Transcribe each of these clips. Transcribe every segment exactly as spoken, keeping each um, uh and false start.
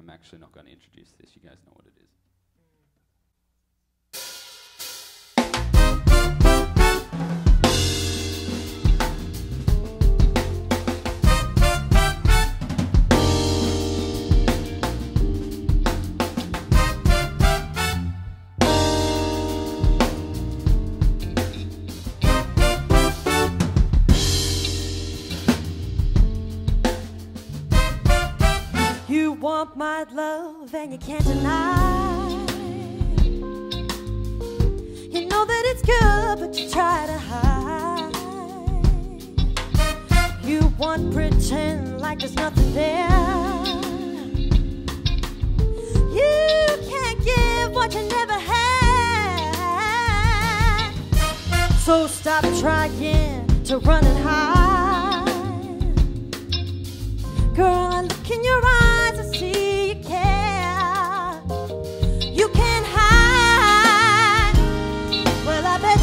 I'm actually not going to introduce this, you guys know what it is. You want my love and you can't deny. You know that it's good, but you try to hide. You want pretend like there's nothing there. You can't give what you never had. So stop trying to run and hide. Girl, I look in your eyes, see, you care. You can't hide. Well, I bet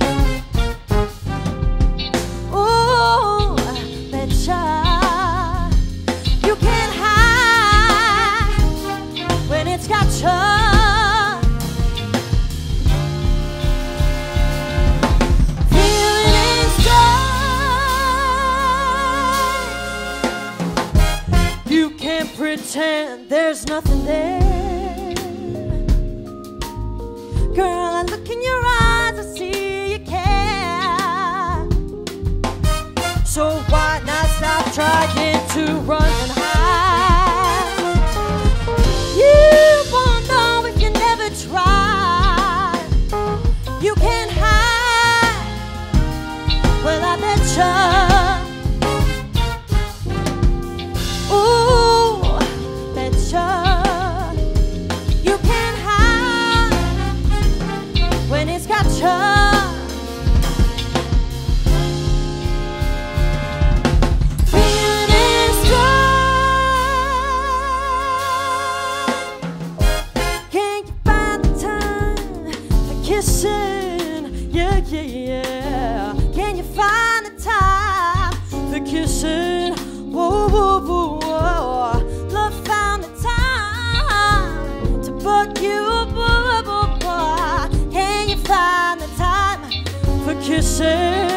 you. Oh, I bet you. You can't hide when it's got you. Feeling stuck. Pretend there's nothing there. Girl, I look in your eyes, I see you care. So why not stop trying to run and hide? You won't know if you never try. You can't hide. Well, I bet you. Say